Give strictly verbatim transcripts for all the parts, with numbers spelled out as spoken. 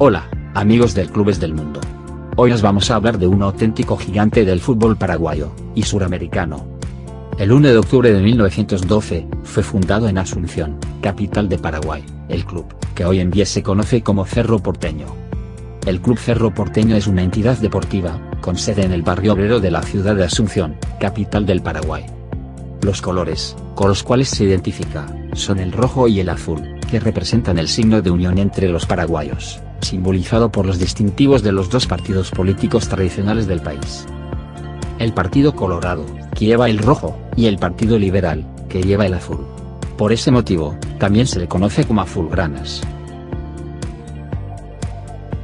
Hola, amigos del Clubes del Mundo. Hoy os vamos a hablar de un auténtico gigante del fútbol paraguayo y suramericano. El uno de octubre de mil novecientos doce, fue fundado en Asunción, capital de Paraguay, el club, que hoy en día se conoce como Cerro Porteño. El Club Cerro Porteño es una entidad deportiva, con sede en el Barrio Obrero de la ciudad de Asunción, capital del Paraguay. Los colores, con los cuales se identifica, son el rojo y el azul, que representan el signo de unión entre los paraguayos, simbolizado por los distintivos de los dos partidos políticos tradicionales del país. El Partido Colorado, que lleva el rojo, y el Partido Liberal, que lleva el azul. Por ese motivo, también se le conoce como azulgranas.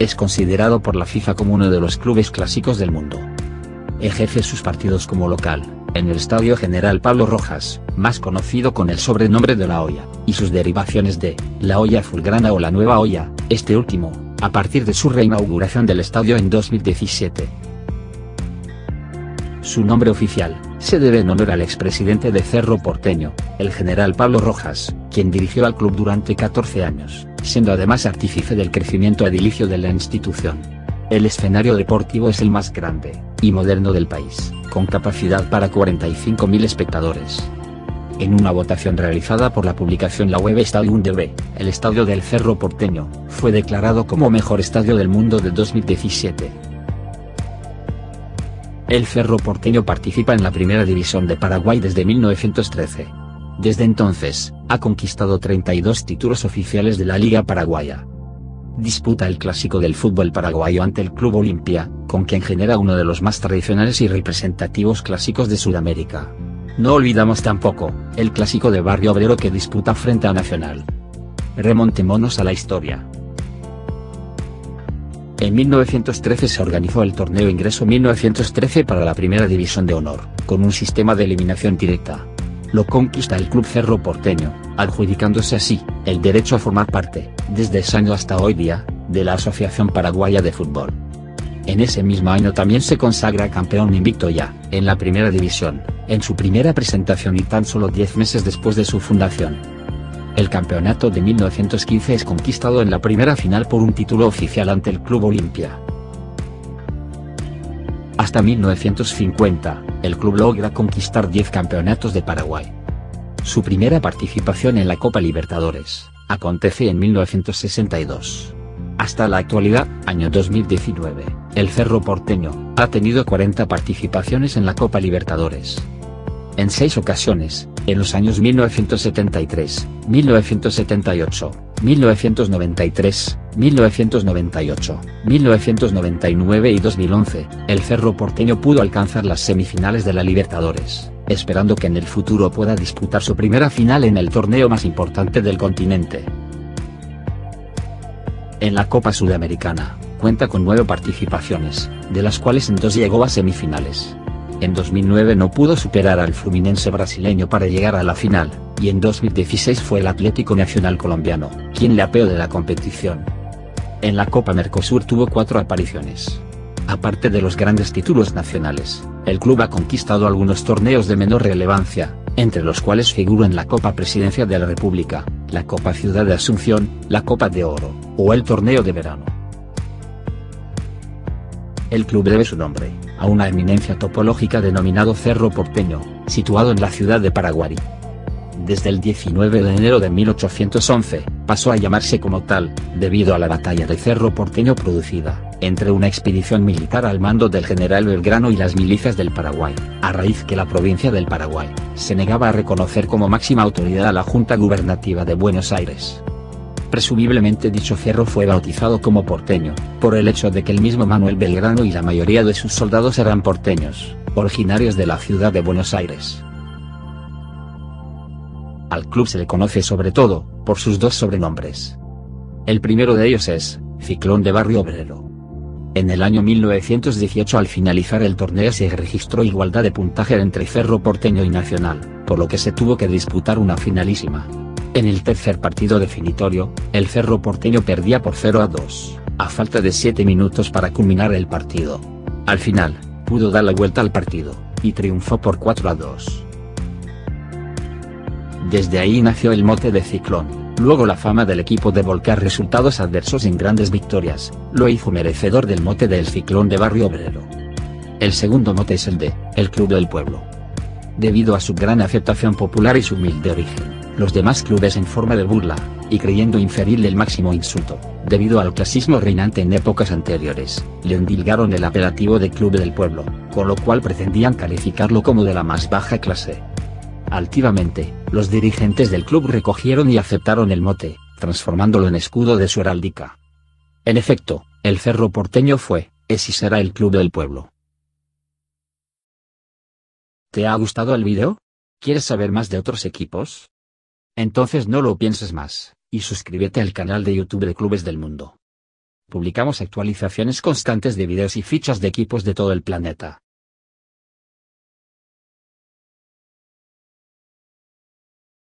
Es considerado por la FIFA como uno de los clubes clásicos del mundo. Ejerce sus partidos como local, en el Estadio General Pablo Rojas, más conocido con el sobrenombre de La Olla, y sus derivaciones de La Olla Azulgrana o La Nueva Olla, este último, a partir de su reinauguración del estadio en dos mil diecisiete. Su nombre oficial se debe en honor al expresidente de Cerro Porteño, el general Pablo Rojas, quien dirigió al club durante catorce años, siendo además artífice del crecimiento edilicio de la institución. El escenario deportivo es el más grande y moderno del país, con capacidad para cuarenta y cinco mil espectadores. En una votación realizada por la publicación la web StadiumDB, el estadio del Cerro Porteño fue declarado como mejor estadio del mundo de dos mil diecisiete. El Cerro Porteño participa en la Primera División de Paraguay desde mil novecientos trece. Desde entonces, ha conquistado treinta y dos títulos oficiales de la Liga Paraguaya. Disputa el clásico del fútbol paraguayo ante el Club Olimpia, con quien genera uno de los más tradicionales y representativos clásicos de Sudamérica. No olvidamos tampoco el clásico de Barrio Obrero que disputa frente a Nacional. Remontémonos a la historia. En mil novecientos trece se organizó el torneo Ingreso mil novecientos trece para la Primera División de Honor, con un sistema de eliminación directa. Lo conquista el Club Cerro Porteño, adjudicándose así el derecho a formar parte, desde ese año hasta hoy día, de la Asociación Paraguaya de Fútbol. En ese mismo año también se consagra campeón invicto ya, en la Primera División, en su primera presentación y tan solo diez meses después de su fundación. El campeonato de mil novecientos quince es conquistado en la primera final por un título oficial ante el Club Olimpia. Hasta mil novecientos cincuenta, el club logra conquistar diez campeonatos de Paraguay. Su primera participación en la Copa Libertadores acontece en mil novecientos sesenta y dos. Hasta la actualidad, año dos mil diecinueve, el Cerro Porteño ha tenido cuarenta participaciones en la Copa Libertadores. En seis ocasiones, en los años mil novecientos setenta y tres, mil novecientos setenta y ocho, mil novecientos noventa y tres, mil novecientos noventa y ocho, mil novecientos noventa y nueve y dos mil once, el Cerro Porteño pudo alcanzar las semifinales de la Libertadores, esperando que en el futuro pueda disputar su primera final en el torneo más importante del continente. En la Copa Sudamericana, cuenta con nueve participaciones, de las cuales en dos llegó a semifinales. En dos mil nueve no pudo superar al Fluminense brasileño para llegar a la final, y en dos mil dieciséis fue el Atlético Nacional colombiano, quien le apeó de la competición. En la Copa Mercosur tuvo cuatro apariciones. Aparte de los grandes títulos nacionales, el club ha conquistado algunos torneos de menor relevancia, entre los cuales figuran la Copa Presidencia de la República, la Copa Ciudad de Asunción, la Copa de Oro, o el Torneo de Verano. El club debe su nombre a una eminencia topológica denominado Cerro Porteño, situado en la ciudad de Paraguay. Desde el diecinueve de enero de mil ochocientos once, pasó a llamarse como tal, debido a la batalla de Cerro Porteño producida, entre una expedición militar al mando del general Belgrano y las milicias del Paraguay, a raíz que la provincia del Paraguay se negaba a reconocer como máxima autoridad a la Junta Gubernativa de Buenos Aires. Presumiblemente dicho cerro fue bautizado como Porteño, por el hecho de que el mismo Manuel Belgrano y la mayoría de sus soldados eran porteños, originarios de la ciudad de Buenos Aires. Al club se le conoce sobre todo por sus dos sobrenombres. El primero de ellos es Ciclón de Barrio Obrero. En el año mil novecientos dieciocho, al finalizar el torneo, se registró igualdad de puntaje entre Cerro Porteño y Nacional, por lo que se tuvo que disputar una finalísima. En el tercer partido definitorio, el Cerro Porteño perdía por cero a dos. a falta de siete minutos para culminar el partido. Al final, pudo dar la vuelta al partido, y triunfó por cuatro a dos. Desde ahí nació el mote de Ciclón, luego la fama del equipo de volcar resultados adversos en grandes victorias, lo hizo merecedor del mote del Ciclón de Barrio Obrero. El segundo mote es el de, el Club del Pueblo. Debido a su gran aceptación popular y su humilde origen, los demás clubes en forma de burla, y creyendo inferir el máximo insulto, debido al clasismo reinante en épocas anteriores, le endilgaron el apelativo de Club del Pueblo, con lo cual pretendían calificarlo como de la más baja clase. Altivamente, los dirigentes del club recogieron y aceptaron el mote, transformándolo en escudo de su heráldica. En efecto, el Cerro Porteño fue, es y será el Club del Pueblo. ¿Te ha gustado el video? ¿Quieres saber más de otros equipos? Entonces no lo pienses más, y suscríbete al canal de YouTube de Clubes del Mundo. Publicamos actualizaciones constantes de videos y fichas de equipos de todo el planeta.